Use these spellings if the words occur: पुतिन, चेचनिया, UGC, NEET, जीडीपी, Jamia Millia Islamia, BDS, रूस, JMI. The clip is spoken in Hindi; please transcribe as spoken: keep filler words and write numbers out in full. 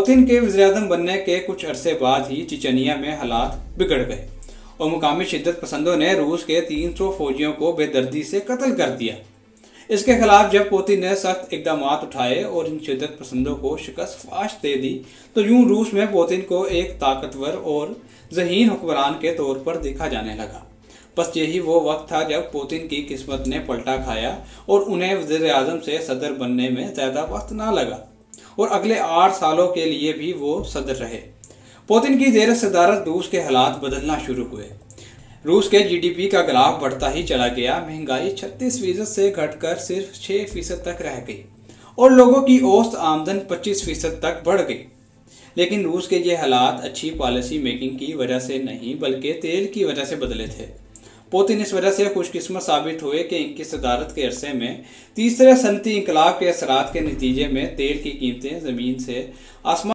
पुतिन के वज़ीर-ए-आज़म बनने के कुछ अरसे बाद ही चेचनिया में हालात बिगड़ गए और मुकामी शिद्दत पसंदों ने रूस के तीन सौ फौजियों को बेदर्दी से कत्ल कर दिया। इसके खिलाफ जब पुतिन ने सख्त इकदाम उठाए और इन शिद्दत पसंदों को शिकस्त फाश दे दी तो यूं रूस में पुतिन को एक ताकतवर और ज़हीन हुक्मरान के तौर पर देखा जाने लगा। बस यही वो वक्त था जब पुतिन की किस्मत ने पलटा खाया और उन्हें वज़ीर-ए-आज़म से सदर बनने में ज़्यादा वक्त ना लगा और अगले आठ सालों के लिए भी वो सदर रहे। पुतिन की ज़ेर सदारत रूस के हालात बदलना शुरू हुए। रूस के जीडीपी का ग्राफ बढ़ता ही चला गया। महंगाई छत्तीस फीसद से घटकर सिर्फ छह फीसद तक रह गई और लोगों की औसत आमदन पच्चीस फीसद तक बढ़ गई। लेकिन रूस के ये हालात अच्छी पॉलिसी मेकिंग की वजह से नहीं बल्कि तेल की वजह से बदले थे। पुतिन इस वजह से खुशकिस्मत साबित हुए कि इनकी सदारत के अरसे में तीसरे सनती इंकलाब के असरात के नतीजे में तेल की कीमतें ज़मीन से आसमान